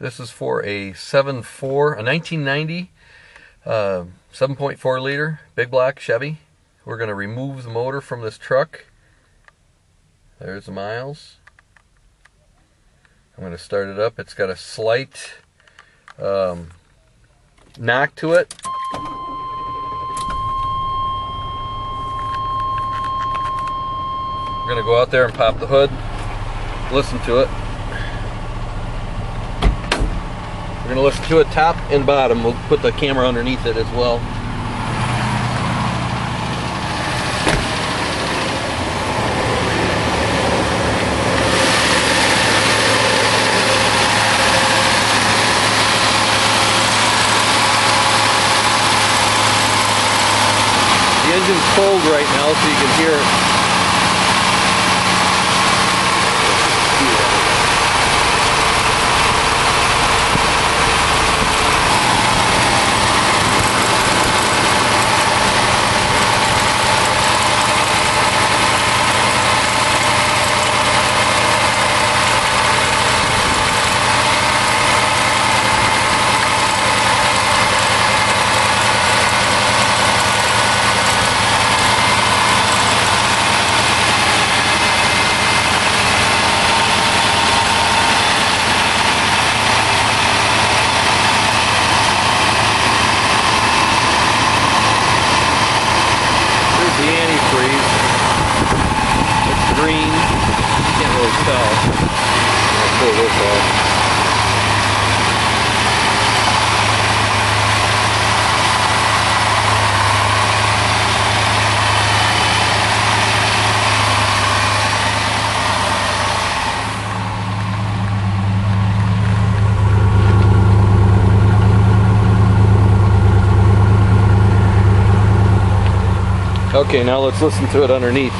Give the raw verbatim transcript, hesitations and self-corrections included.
This is for a seven point four, a nineteen ninety uh, seven point four liter big block Chevy. We're going to remove the motor from this truck. There's the miles. I'm going to start it up. It's got a slight um, knock to it. We're going to go out there and pop the hood, listen to it. We're going to listen to it top and bottom. We'll put the camera underneath it as well. The engine's cold right now, so you can hear it. Okay, now let's listen to it underneath.